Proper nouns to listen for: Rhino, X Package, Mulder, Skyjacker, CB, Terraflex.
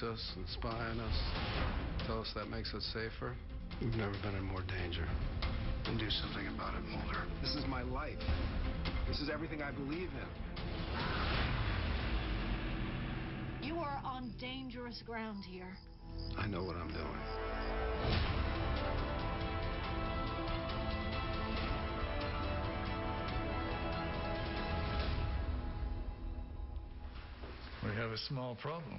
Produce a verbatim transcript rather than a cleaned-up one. police us and spy on us, tell us that makes us safer. We've never been in more danger. And do something about it, Mulder. This is my life. This is everything I believe in. You are on dangerous ground here. I know what I'm doing. We have a small problem.